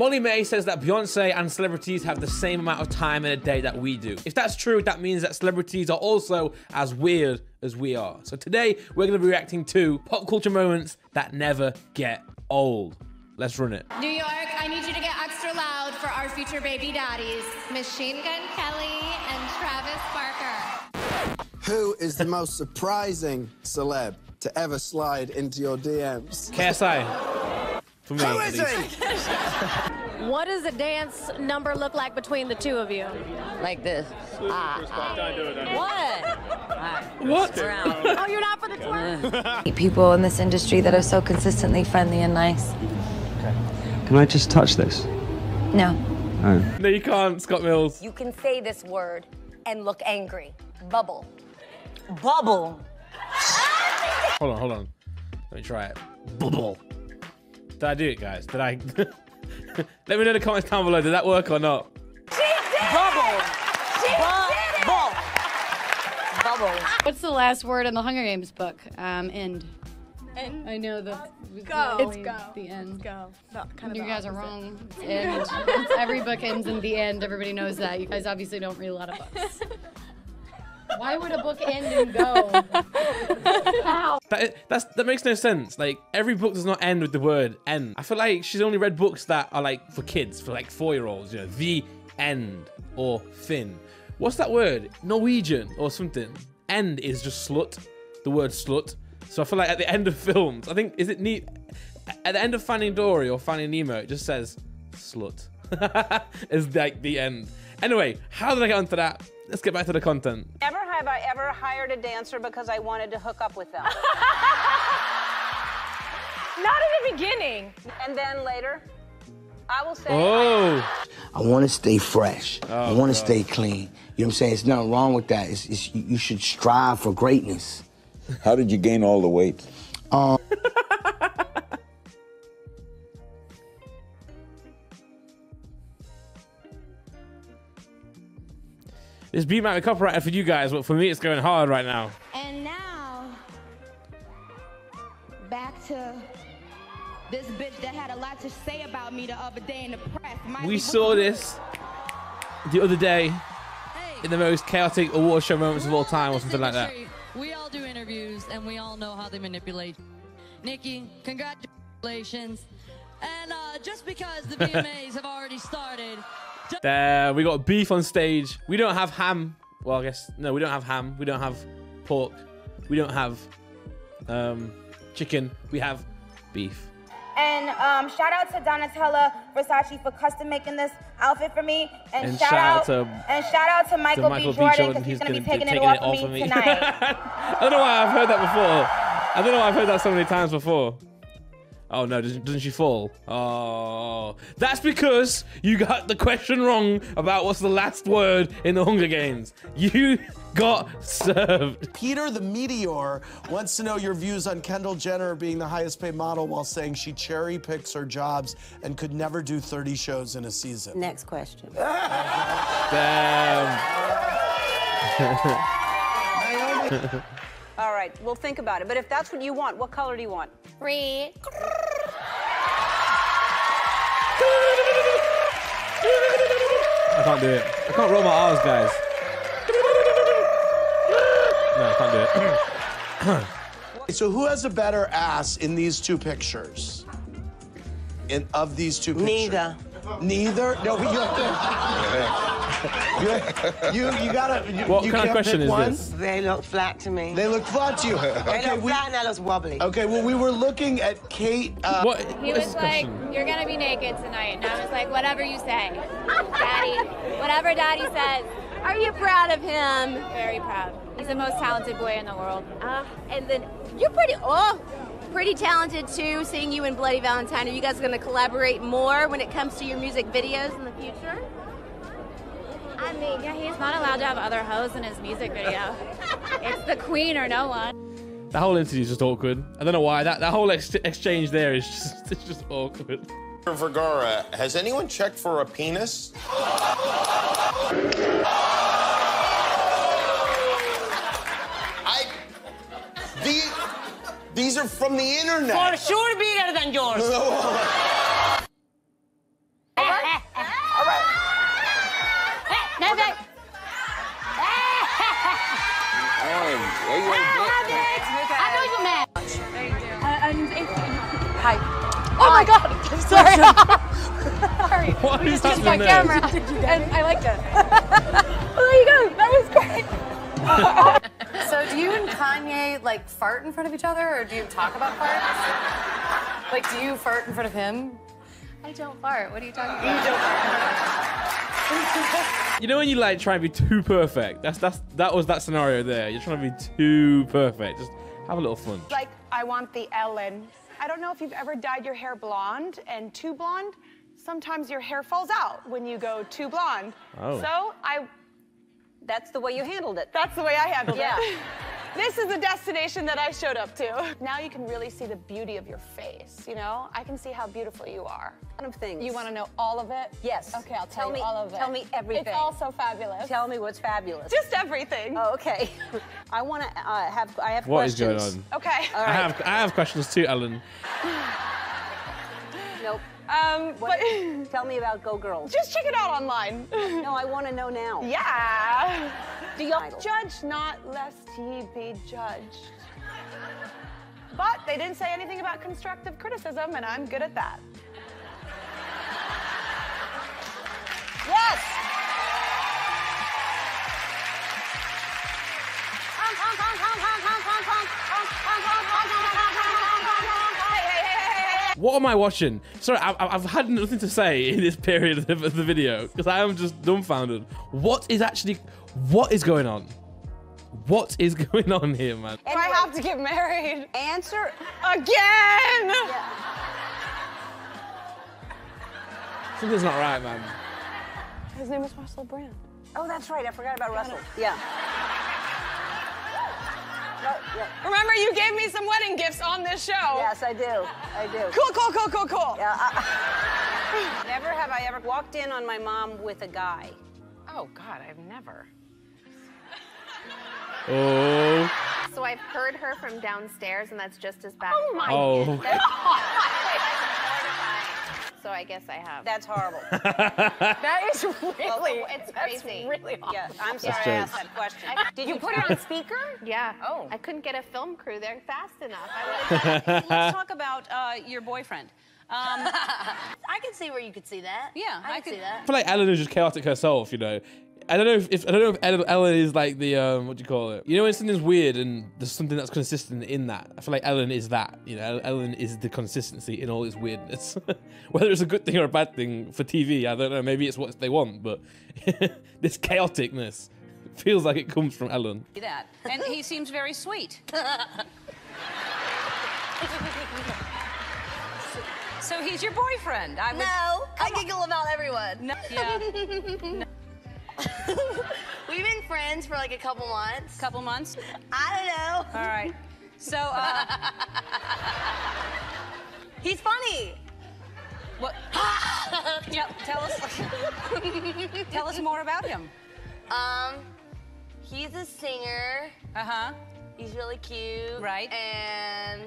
Molly May says that Beyonce and celebrities have the same amount of time in a day that we do. If that's true, that means that celebrities are also as weird as we are. So today, we're going to be reacting to pop culture moments that never get old. Let's run it. New York, I need you to get extra loud for our future baby daddies, Machine Gun Kelly and Travis Parker. Who is the most surprising celeb to ever slide into your DMs? KSI. Me, who is it? What does the dance number look like between the two of you? Like this. What? Oh, you're not for the twerk? People in this industry that are so consistently friendly and nice. Okay. Can I just touch this? No. Oh. No, you can't, Scott Mills. You can say this word and look angry. Bubble. Bubble. Hold on, hold on. Let me try it. Bubble. Did I do it, guys? Did I? Let me know in the comments down below. Did that work or not? She did Bubble. She did it. Bubble. What's the last word in the Hunger Games book? End. End. I know the. Go. It's go. The end. Go. You guys are wrong. It's end. It's every book ends in the end. Everybody knows that. You guys obviously don't read a lot of books. Why would a book end and go? How? That makes no sense. Like, every book does not end with the word end. I feel like she's only read books that are like for kids, for like 4-year-olds, you know, the end or fin. What's that word? Norwegian or something. End is just slut, the word slut. So I feel like at the end of films, I think, is it neat? At the end of Finding Dory or Finding Nemo, it just says slut. It's like the end. Anyway, how did I get onto that? Let's get back to the content. Never have I ever hired a dancer because I wanted to hook up with them. Not in the beginning. And then later, I will say... Oh! I want to stay fresh. Oh, I want to stay clean. You know what I'm saying? It's nothing wrong with that. It's, you should strive for greatness. How did you gain all the weight? This beat might be copyrighted for you guys, but for me, it's going hard right now. And now, back to this bitch that had a lot to say about me the other day in the press. We saw this the other day in the most chaotic award show moments of all time or something like that. We all do interviews, and we all know how they manipulate. Nikki, congratulations. And just because the VMAs have already started... There, we got beef on stage. We don't have ham. Well, I guess, no, we don't have ham. We don't have pork. We don't have chicken. We have beef. And shout out to Donatella Versace for custom making this outfit for me. And shout out to Michael B. Jordan because he's going to be taking it off of me tonight. I don't know why I've heard that before. I don't know why I've heard that so many times before. Oh no, doesn't she fall? Oh, that's because you got the question wrong about what's the last word in the Hunger Games. You got served. Peter the Meteor wants to know your views on Kendall Jenner being the highest paid model while saying she cherry picks her jobs and could never do 30 shows in a season. Next question. Damn. All right, we'll think about it. But if that's what you want, what color do you want? Red. I can't do it. I can't roll my R's, guys. No, I can't do it. So who has a better ass in these two pictures? Neither. Neither? No, but you have to... you gotta... What kind of question is this? They look flat to me. They look flat to you. They look flat and that looks wobbly. Okay, well, we were looking at Kate... He was like, you're gonna be naked tonight. And I was like, whatever you say. Daddy, whatever Daddy says. Are you proud of him? Very proud. He's the most talented boy in the world. And then, you're pretty... Oh! Pretty talented too, seeing you in Bloody Valentine. Are you guys going to collaborate more when it comes to your music videos in the future? I mean, yeah, he's not allowed to have other hoes in his music video. It's the queen or no one. That whole interview is just awkward. I don't know why. That whole exchange there is just, it's just awkward. Vergara, has anyone checked for a penis? These are from the internet. For sure bigger than yours. my God! I'm sorry. Sorry. What is just my camera, and I liked it. Well, there you go. That was great. So, do you and Kanye like fart in front of each other, or do you talk about farts? Like, do you fart in front of him? I don't fart. What are you talking about? You don't fart. You know when you like try and be too perfect? That was that scenario there. You're trying to be too perfect. Just have a little fun. Like, I want the Ellen. I don't know if you've ever dyed your hair blonde and too blonde. Sometimes your hair falls out when you go too blonde. Oh. So that's the way you handled it. That's the way I handled it. This is the destination that I showed up to. Now you can really see the beauty of your face, you know? I can see how beautiful you are. A lot of things. You want to know all of it? Yes. Okay, I'll tell you all of it. Tell me everything. It's all so fabulous. Tell me what's fabulous. Just everything. Oh, okay. I want to I have what questions. What is going on? Okay. All right. I have questions too, Ellen. Nope. Tell me about Go Girls. Just check it out online. No, I want to know now. Yeah. Do y'all judge not lest ye be judged? But they didn't say anything about constructive criticism, and I'm good at that. Yes. What am I watching? Sorry, I've had nothing to say in this period of the video because I am just dumbfounded. What is going on? What is going on here, man? And I have to get married. Answer again. Yeah. Something's not right, man. His name is Russell Brand. Oh, that's right. I forgot about Russell. Yeah. Remember, you gave me some wedding gifts on this show. Yes, I do. I do. Cool, cool, cool, cool, cool. Yeah, Never have I ever walked in on my mom with a guy. Oh, God, I've never. Oh. So I've heard her from downstairs, and that's just as bad. Oh, my God. So I guess I have. That's horrible. That is really, it's crazy. Really awful. Yeah, I'm sorry I asked that question. Did you put it on speaker? Yeah. Oh. I couldn't get a film crew there fast enough. Let's talk about your boyfriend. I can see where you could see that. Yeah, I could see that. I feel like Ellen is just chaotic herself, you know. I don't know if Ellen is like the what do you call it? You know, when something's weird and there's something that's consistent in that. I feel like Ellen is that. You know, Ellen is the consistency in all its weirdness. Whether it's a good thing or a bad thing for TV, I don't know. Maybe it's what they want, but this chaoticness feels like it comes from Ellen. That, and he seems very sweet. So he's your boyfriend? No, I giggle about everyone. No. Yeah. No. We've been friends for like a couple months. Couple months? I don't know. All right. So, he's funny. What? Yep. Tell us more about him. He's a singer. Uh-huh. He's really cute. Right. And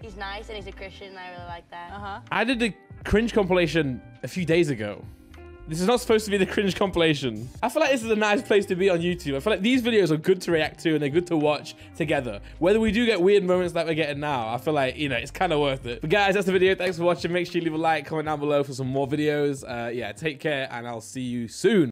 he's nice and he's a Christian and I really like that. Uh-huh. I did a cringe compilation a few days ago. This is not supposed to be the cringe compilation. I feel like this is a nice place to be on YouTube. I feel like these videos are good to react to and they're good to watch together. Whether we do get weird moments like we're getting now, I feel like, you know, it's kind of worth it. But guys, that's the video. Thanks for watching. Make sure you leave a like, comment down below for some more videos. Yeah, take care and I'll see you soon.